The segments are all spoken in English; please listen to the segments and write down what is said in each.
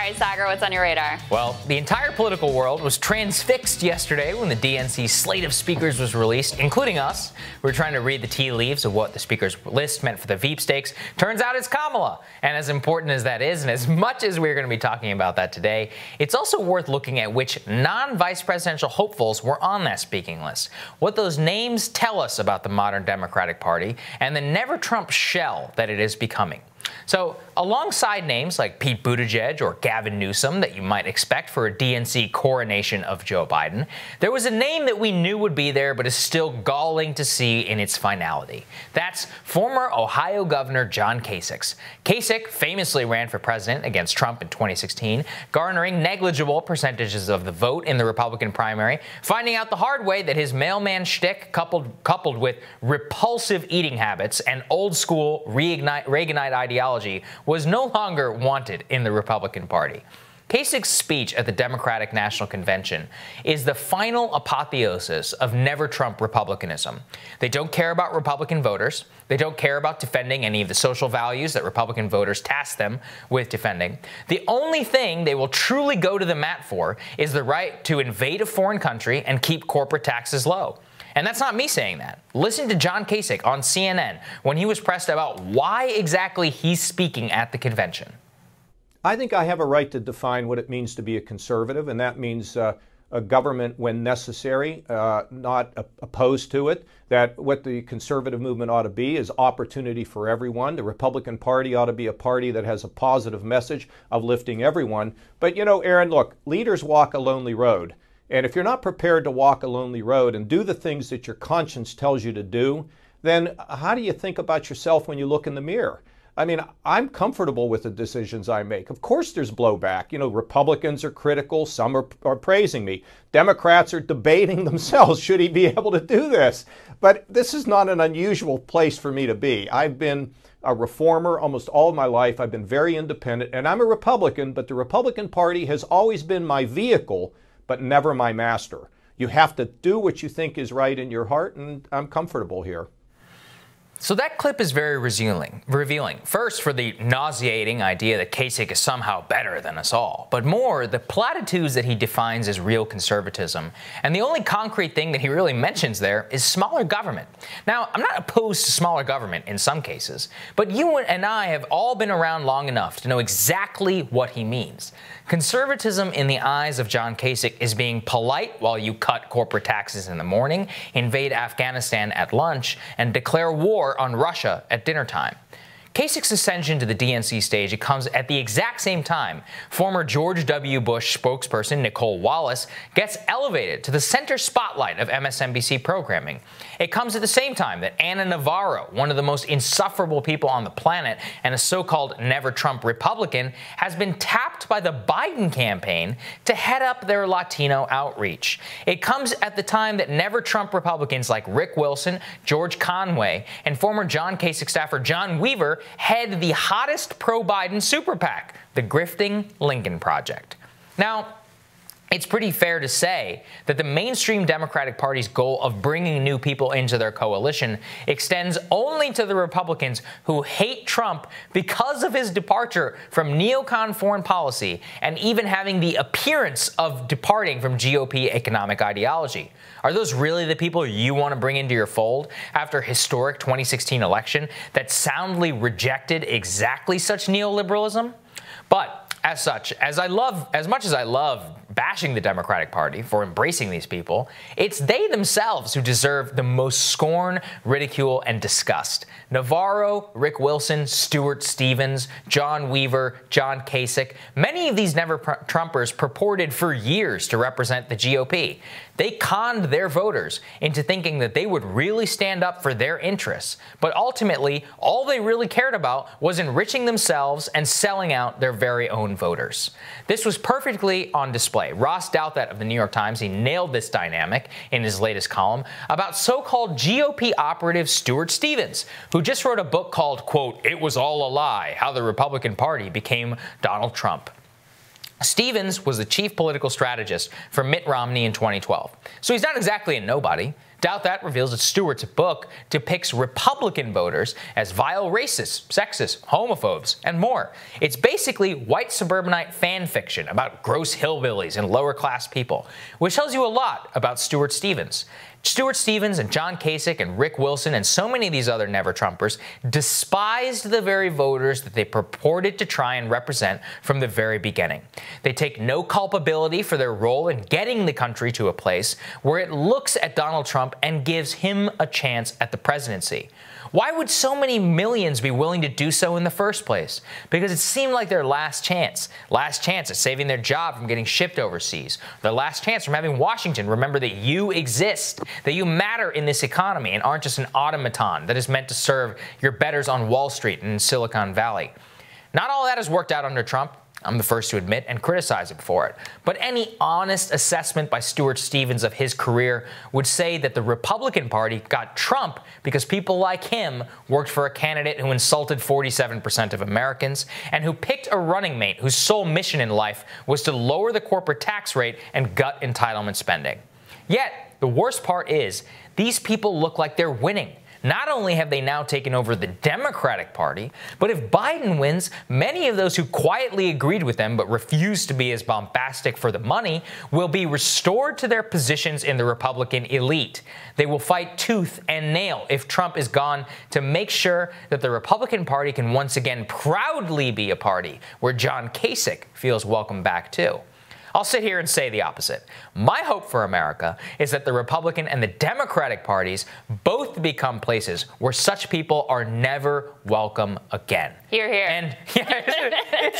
right, Sagar, what's on your radar? Well, the entire political world was transfixed yesterday when the DNC slate of speakers was released, including us. We were trying to read the tea leaves of what the speaker's list meant for the veep stakes. Turns out it's Kamala. And as important as that is, and as much as we're going to be talking about that today, it's also worth looking at which non-vice presidential hopefuls were on that speaking list, what those names tell us about the modern Democratic Party, and the never-Trump shell that it is becoming. So alongside names like Pete Buttigieg or Gavin Newsom that you might expect for a DNC coronation of Joe Biden, there was a name that we knew would be there but is still galling to see in its finality. That's former Ohio Governor John Kasich. Kasich famously ran for president against Trump in 2016, garnering negligible percentages of the vote in the Republican primary, finding out the hard way that his mailman shtick coupled with repulsive eating habits and old-school Reaganite ideology was no longer wanted in the Republican Party. Kasich's speech at the Democratic National Convention is the final apotheosis of never-Trump Republicanism. They don't care about Republican voters. They don't care about defending any of the social values that Republican voters task them with defending. The only thing they will truly go to the mat for is the right to invade a foreign country and keep corporate taxes low. And that's not me saying that. Listen to John Kasich on CNN when he was pressed about why exactly he's speaking at the convention. I think I have a right to define what it means to be a conservative, and that means a government when necessary, not opposed to it, that what the conservative movement ought to be is opportunity for everyone. The Republican Party ought to be a party that has a positive message of lifting everyone. But, you know, Aaron, look, leaders walk a lonely road. And if you're not prepared to walk a lonely road and do the things that your conscience tells you to do, then how do you think about yourself when you look in the mirror? I mean, I'm comfortable with the decisions I make. Of course there's blowback. You know, Republicans are critical. Some are praising me. Democrats are debating themselves. Should he be able to do this? But this is not an unusual place for me to be. I've been a reformer almost all my life. I've been very independent. And I'm a Republican, but the Republican Party has always been my vehicle but never my master. You have to do what you think is right in your heart, and I'm comfortable here. So that clip is very revealing. First, for the nauseating idea that Kasich is somehow better than us all, but more, the platitudes that he defines as real conservatism. And the only concrete thing that he really mentions there is smaller government. Now, I'm not opposed to smaller government in some cases, but you and I have all been around long enough to know exactly what he means. Conservatism in the eyes of John Kasich is being polite while you cut corporate taxes in the morning, invade Afghanistan at lunch, and declare war on Russia at dinner time. Kasich's ascension to the DNC stage, it comes at the exact same time former George W. Bush spokesperson Nicole Wallace gets elevated to the center spotlight of MSNBC programming. It comes at the same time that Anna Navarro, one of the most insufferable people on the planet and a so-called never-Trump Republican, has been tapped by the Biden campaign to head up their Latino outreach. It comes at the time that never-Trump Republicans like Rick Wilson, George Conway, and former John Kasich staffer John Weaver head the hottest pro-Biden super PAC, the grifting Lincoln Project. Now, it's pretty fair to say that the mainstream Democratic Party's goal of bringing new people into their coalition extends only to the Republicans who hate Trump because of his departure from neocon foreign policy and even having the appearance of departing from GOP economic ideology. Are those really the people you want to bring into your fold after a historic 2016 election that soundly rejected exactly such neoliberalism? But as such, as much as I love bashing the Democratic Party for embracing these people, it's they themselves who deserve the most scorn, ridicule, and disgust. Navarro, Rick Wilson, Stuart Stevens, John Weaver, John Kasich, many of these never-Trumpers purported for years to represent the GOP. They conned their voters into thinking that they would really stand up for their interests, but ultimately, all they really cared about was enriching themselves and selling out their very own voters. This was perfectly on display. Ross Douthat of the New York Times, he nailed this dynamic in his latest column about so-called GOP operative Stuart Stevens, who just wrote a book called, quote, "It Was All a Lie: How the Republican Party Became Donald Trump." Stevens was the chief political strategist for Mitt Romney in 2012. So he's not exactly a nobody. Douthat reveals that Stewart's book depicts Republican voters as vile racists, sexists, homophobes, and more. It's basically white suburbanite fan fiction about gross hillbillies and lower-class people, which tells you a lot about Stuart Stevens. Stuart Stevens and John Kasich and Rick Wilson and so many of these other never-Trumpers despised the very voters that they purported to try and represent from the very beginning. They take no culpability for their role in getting the country to a place where it looks at Donald Trump and gives him a chance at the presidency. Why would so many millions be willing to do so in the first place? Because it seemed like their last chance at saving their job from getting shipped overseas, their last chance from having Washington remember that you exist, that you matter in this economy and aren't just an automaton that is meant to serve your betters on Wall Street and in Silicon Valley. Not all that has worked out under Trump. I'm the first to admit and criticize him for it. But any honest assessment by Stuart Stevens of his career would say that the Republican Party got Trump because people like him worked for a candidate who insulted 47% of Americans and who picked a running mate whose sole mission in life was to lower the corporate tax rate and gut entitlement spending. Yet, the worst part is, these people look like they're winning. Not only have they now taken over the Democratic Party, but if Biden wins, many of those who quietly agreed with them but refused to be as bombastic for the money will be restored to their positions in the Republican elite. They will fight tooth and nail if Trump is gone to make sure that the Republican Party can once again proudly be a party where John Kasich feels welcome back too. I'll sit here and say the opposite. My hope for America is that the Republican and the Democratic parties both become places where such people are never welcome again. Hear, hear. And yeah,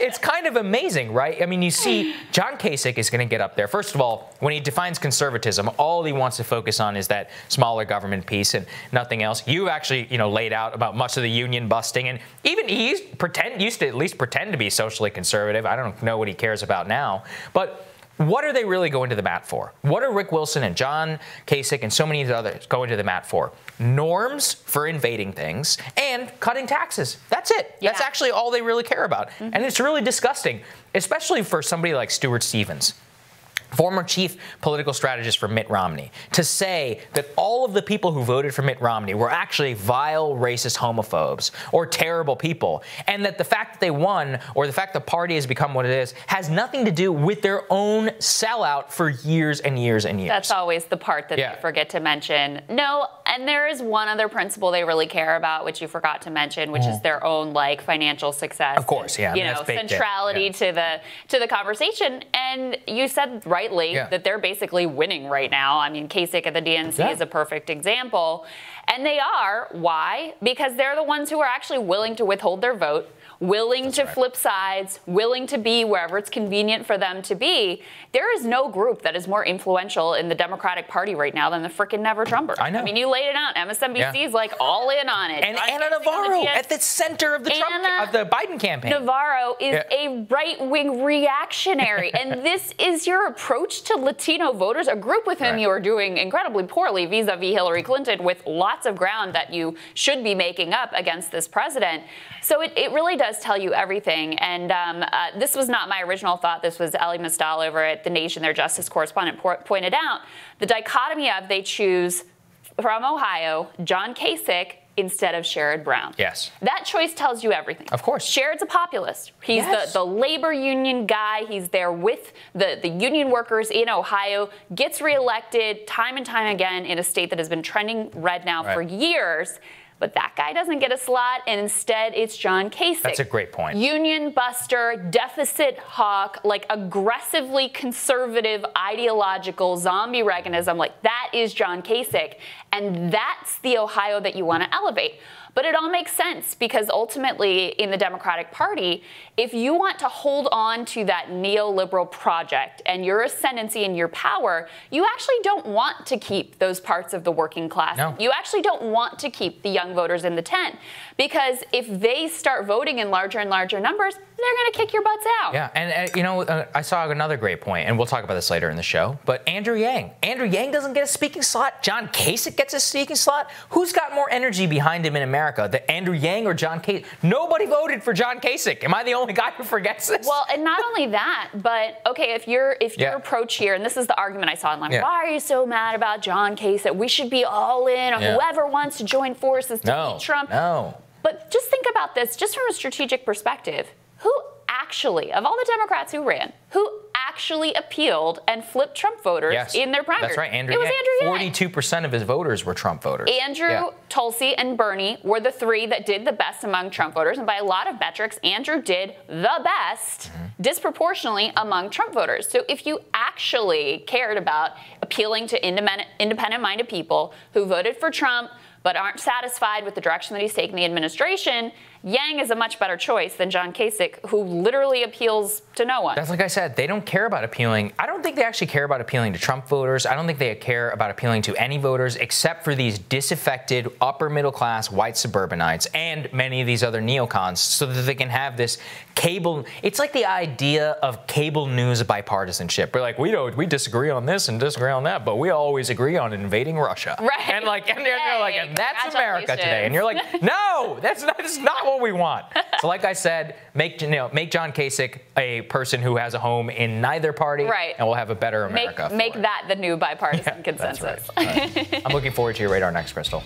it's kind of amazing, right? I mean, you see, John Kasich is going to get up there. First of all, when he defines conservatism, all he wants to focus on is that smaller government piece and nothing else. You actually, you know, laid out about much of the union busting, and even he used to at least pretend to be socially conservative. I don't know what he cares about now, but what are they really going to the mat for? What are Rick Wilson and John Kasich and so many others going to the mat for? Norms for invading things and cutting taxes. That's it. Yeah. That's actually all they really care about. Mm-hmm. And it's really disgusting, especially for somebody like Stuart Stevens, former chief political strategist for Mitt Romney, to say that all of the people who voted for Mitt Romney were actually vile, racist homophobes or terrible people, and that the fact that they won or the fact the party has become what it is has nothing to do with their own sellout for years and years and years. That's always the part that they forget to mention. No, and there is one other principle they really care about, which you forgot to mention, which is their own like financial success. Of course, yeah. You know, centrality to the conversation. And you said right that they're basically winning right now. I mean, Kasich at the DNC is a perfect example. And they are. Why? Because they're the ones who are actually willing to withhold their vote, willing to flip sides, willing to be wherever it's convenient for them to be. There is no group that is more influential in the Democratic Party right now than the freaking never-Trumpers. I know. I mean, you laid it out. MSNBC's like all in on it. And Anna Navarro at the center of the Biden campaign. Navarro is a right-wing reactionary, and this is your approach to Latino voters, a group with whom you are doing incredibly poorly vis-a-vis Hillary Clinton, with lots of ground that you should be making up against this president. So it really does tell you everything. And this was not my original thought. This was Ellie Mustal over at The Nation, their justice correspondent, pointed out. The dichotomy of they choose from Ohio John Kasich instead of Sherrod Brown. Yes. That choice tells you everything. Of course. Sherrod's a populist. He's the labor union guy. He's there with the union workers in Ohio, gets reelected time and time again in a state that has been trending red now for years. But that guy doesn't get a slot, and instead it's John Kasich. That's a great point. Union buster, deficit hawk, like aggressively conservative, ideological zombie Reaganism, like that is John Kasich. And that's the Ohio that you want to elevate. But it all makes sense, because ultimately in the Democratic Party, if you want to hold on to that neoliberal project and your ascendancy and your power, you actually don't want to keep those parts of the working class. No. You actually don't want to keep the young voters in the tent, because if they start voting in larger and larger numbers, they're going to kick your butts out. Yeah, and you know, I saw another great point, and we'll talk about this later in the show, but Andrew Yang doesn't get a speaking slot. John Kasich gets gets a sneaky slot, who's got more energy behind him in America, the Andrew Yang or John Kasich? Nobody voted for John Kasich. Am I the only guy who forgets this? Well, and not only that, but okay, if you're pro-cheer, and this is the argument I saw online, why are you so mad about John Kasich? We should be all in on whoever wants to join forces to beat Trump. No. But just think about this, just from a strategic perspective, who actually, of all the Democrats who ran, who actually appealed and flipped Trump voters in their primary. That's right, Andrew Yang. It was Andrew Yang. 42% of his voters were Trump voters. Andrew, Tulsi, and Bernie were the three that did the best among Trump voters, and by a lot of metrics, Andrew did the best disproportionately among Trump voters. So if you actually cared about appealing to independent-minded people who voted for Trump but aren't satisfied with the direction that he's taking the administration, Yang is a much better choice than John Kasich, who literally appeals to no one. That's like I said, they don't care about appealing. I don't think they actually care about appealing to Trump voters. I don't think they care about appealing to any voters except for these disaffected, upper-middle-class white suburbanites and many of these other neocons so that they can have this cable. It's like the idea of cable news bipartisanship. We're like, we disagree on this and disagree on that, but we always agree on invading Russia. Right. And, they're like, that's America today. And you're like, no, that's not what we want. So like I said, make John Kasich a person who has a home in neither party, and we'll have a better America. Make that the new bipartisan consensus. Right. I'm looking forward to your Radar next, Crystal.